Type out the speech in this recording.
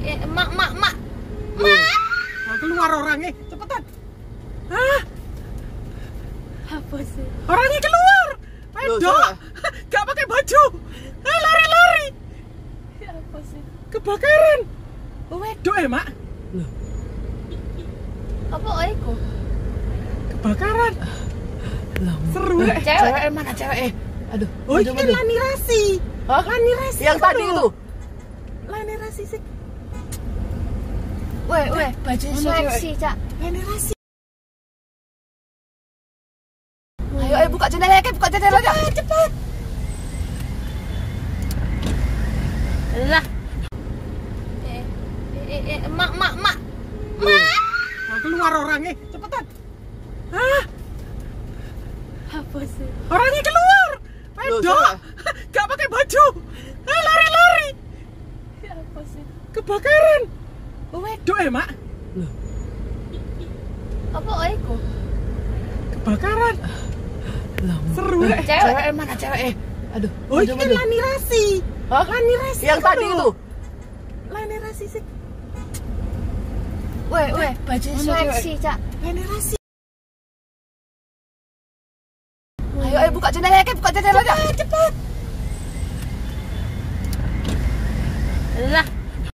Mak, keluar orangnya, cepetan. Hah? Apa sih? Orangnya keluar. Pedok. Gak pakai baju. Lari-lari. Apa sih? Kebakaran. Wedok ya, Mak? Loh. Apa itu? Kebakaran. Seru ya. Cewek mana cewek? Aduh. Oh, ini kan Lani Rasi. Hah? Lani Rasi. Yang tadi itu. Lani Rasi sih. Weh, baju seksi, Cak. Lani Rasi. Ayo, buka jendela, buka jendela. Cepat, cepat. Lah. Mak. Keluar orangnya, cepetan. Hah? Apa sih? Orangnya keluar. Pedok. Gak pakai baju. Lari-lari. Apa sih? Kebakaran. Wedok ya, Mak? Loh. Apa itu? Kebakaran. Seru ya. Cewek mana cewek? Aduh. Oh, ini kan Lani Rasi. Hah? Lani Rasi. Yang tadi itu. Lani Rasi sih. Weh, baju seksi, Cak. Lani Rasi. Ayo, buka jendela, buka jendela. Cepat, cepat. Lah.